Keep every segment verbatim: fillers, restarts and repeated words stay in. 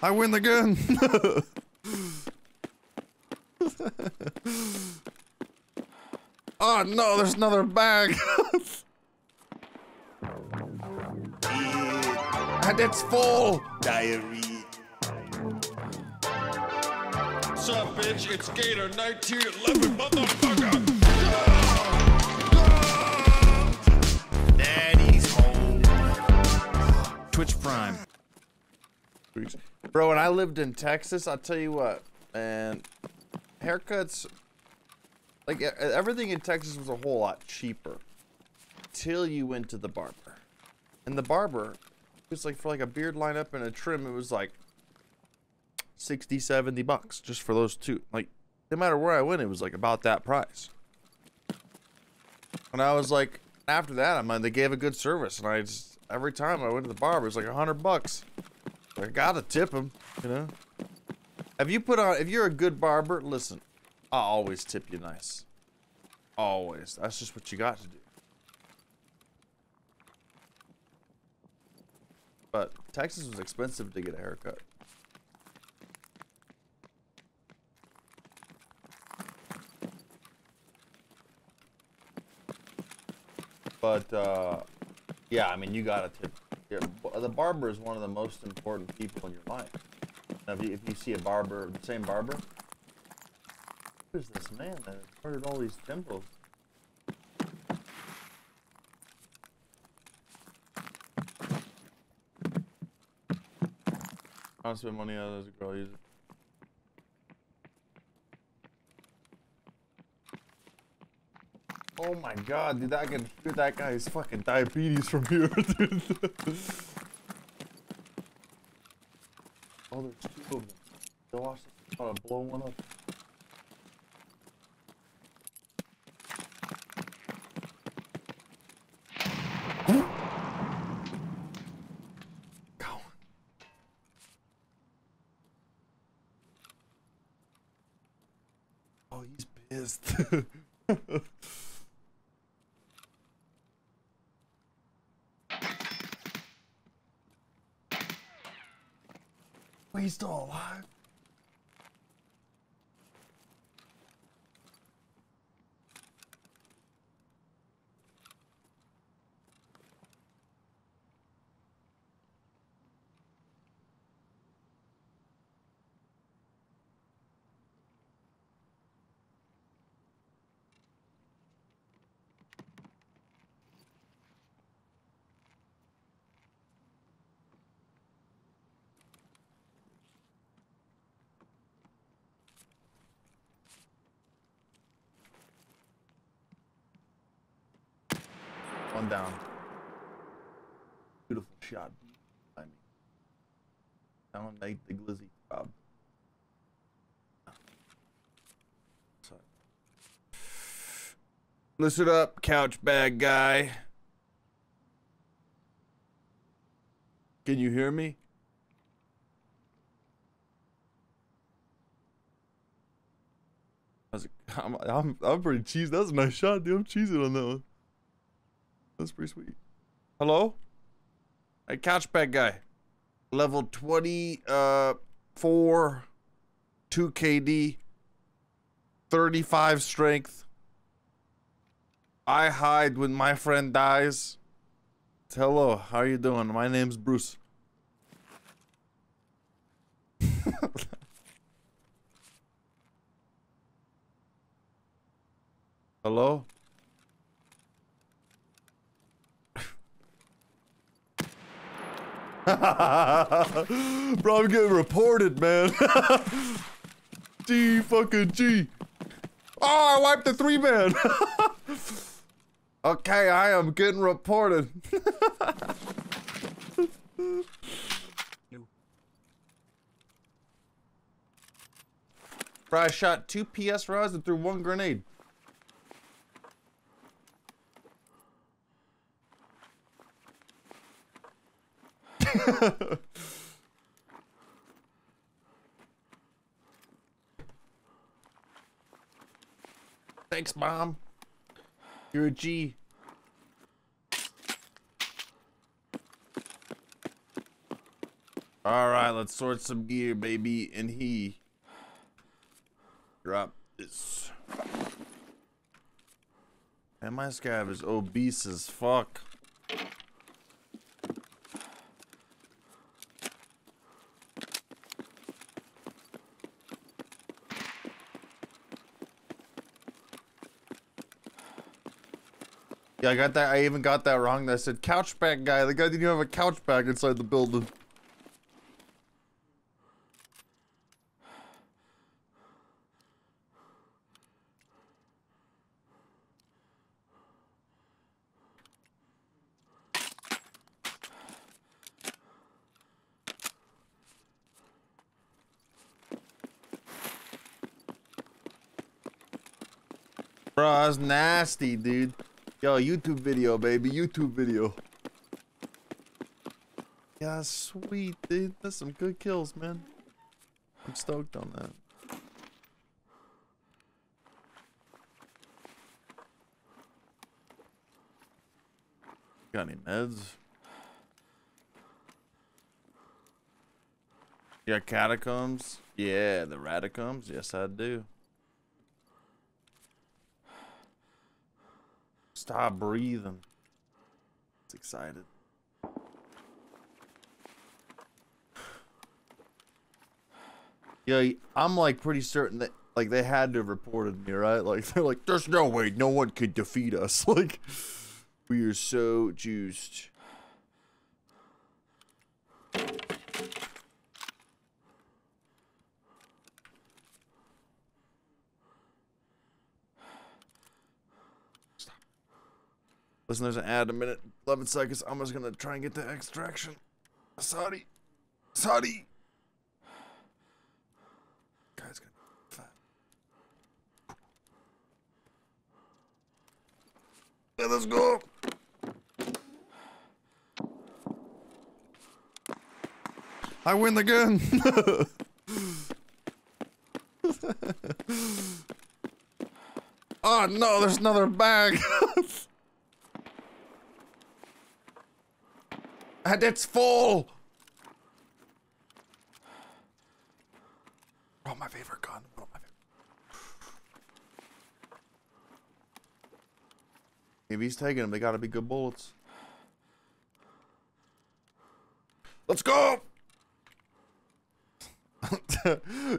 I win the gun. Oh no, there's another bag. And it's full. Diary. What's up, bitch? It's Gator nineteen eleven, motherfucker. Daddy's home. Twitch Prime. Bro, when I lived in Texas, I'll tell you what, man, haircuts, like everything in Texas was a whole lot cheaper till you went to the barber. And the barber, it was like for like a beard lineup and a trim, it was like sixty, seventy bucks just for those two. Like, no matter where I went, it was like about that price. And I was like, after that, I mean, they gave a good service, and I just, every time I went to the barber, it was like a hundred bucks. I gotta tip him, you know. If you put on, if you're a good barber, listen, I'll always tip you nice. Always. That's just what you got to do. But Texas was expensive to get a haircut. But uh, yeah, I mean, you gotta tip. Yeah, the barber is one of the most important people in your life. Now, if you, if you see a barber, the same barber, who's this man that started all these temples? I don't spend money on those girl users. Oh my god, dude, I can hear that guy's fucking diabetes from here, dude. Oh, there's two of them. They'll watch this. I'm gonna blow one up. Oh, he's pissed. He's still alive. One down. Beautiful shot. I mean, down like the glizzy job. Sorry. Listen up, couch bag guy. Can you hear me? I'm, I'm, I'm pretty cheesed. That was a nice shot, dude. I'm cheesing on that one. That's pretty sweet. Hello? Hey, couch bag guy. Level twenty, uh, four, two K D, thirty-five strength. I hide when my friend dies. Hello, how are you doing? My name's Bruce. Hello? Bro, I'm getting reported, man. G fucking G. Oh, I wiped the three man. Okay, I am getting reported. Bro, I shot two P S rods and threw one grenade. Thanks, Mom. You're a G. All right, let's sort some gear, baby. And he drop this. And my scab is obese as fuck. Yeah, I got that. I even got that wrong. I said couch bag guy. The guy didn't even have a couch bag inside the building. Bro, that's nasty, dude. Yo, YouTube video, baby. YouTube video. Yeah, sweet, dude. That's some good kills, man. I'm stoked on that. Got any meds? Yeah, catacombs. Yeah, the ratacombs. Yes, I do. Stop breathing. It's excited. Yeah, I'm like pretty certain that like they had to have reported me, right? Like they're like, there's no way no one could defeat us. Like we are so juiced. Listen, there's an ad in a minute. eleven seconds. I'm just gonna try and get the extraction. Sorry. Sorry. Guy's gonna be fat. Yeah, let's go. I win again. Oh no, there's another bag. And it's full. Oh, my favorite gun. Oh, my favorite. If he's taking them, they gotta be good bullets. Let's go.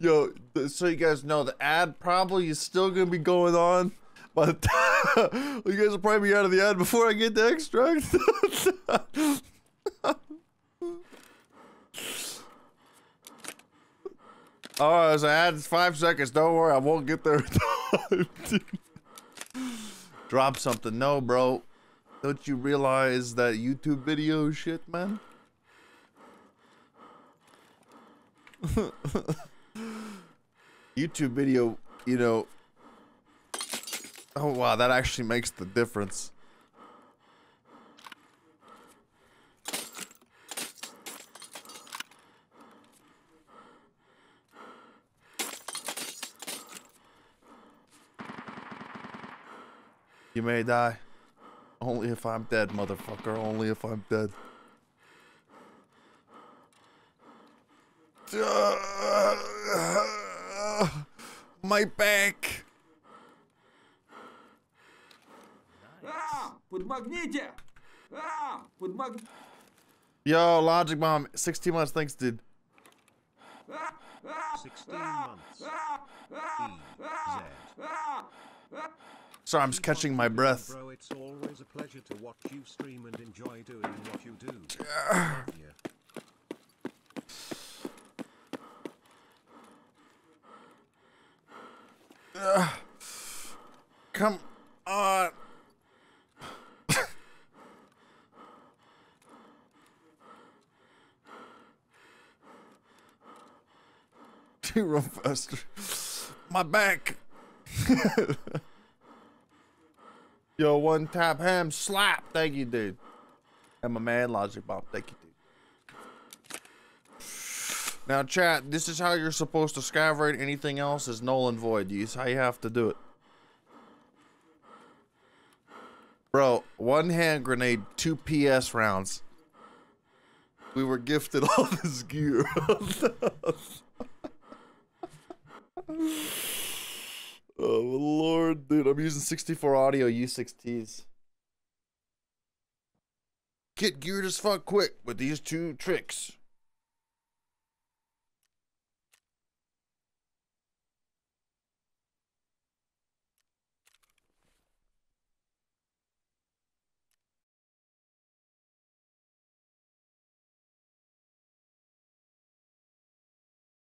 Yo, so you guys know the ad probably is still gonna be going on, but you guys will probably be out of the ad before I get the extract. Oh, there's an ad. It's five seconds. Don't worry, I won't get there in time. Drop something. No, bro. Don't you realize that YouTube video shit, man? YouTube video, you know. Oh, wow. That actually makes the difference. You may die. Only if I'm dead, motherfucker. Only if I'm dead. My back. Yo, Logic Mom. sixteen months. Thanks, dude. sixteen months. E Z. Sorry, I'm just catching my breath. Bro, it's always a pleasure to watch you stream and enjoy doing what you do. Yeah. Uh, come on. Too run faster. My back. Yo, one tap ham slap. Thank you, dude. And my man Logic Bob. Thank you, dude. Now, chat, this is how you're supposed to scav raid. Anything else is null and void. This is how you have to do it. Bro, one hand grenade, two P S rounds. We were gifted all this gear. Oh Lord, dude, I'm using sixty-four audio U six Ts. Get geared as fuck quick with these two tricks.